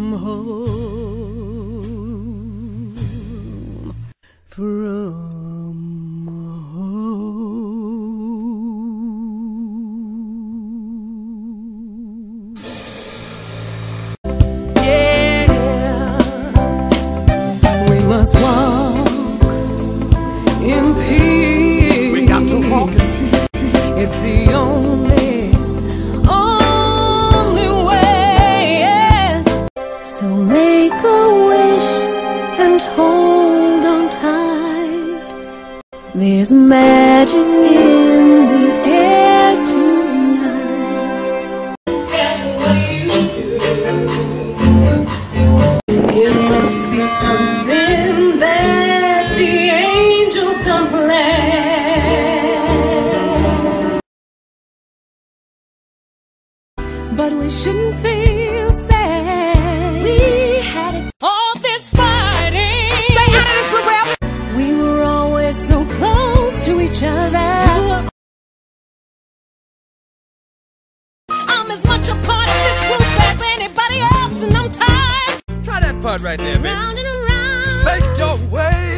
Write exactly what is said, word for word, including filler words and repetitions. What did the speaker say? from home, from home. Yes, we must walk in peace. We got to walk in peace. It's the only. So make a wish and hold on tight. There's magic in the air tonight. And what do you do? It must be something that the angels don't play. But we shouldn't feel sad. All this fighting, stay out of this rap. We were always so close to each other. I'm as much a part of this group as anybody else, and I'm tired. Try that part right there, man. Round and around, make your way.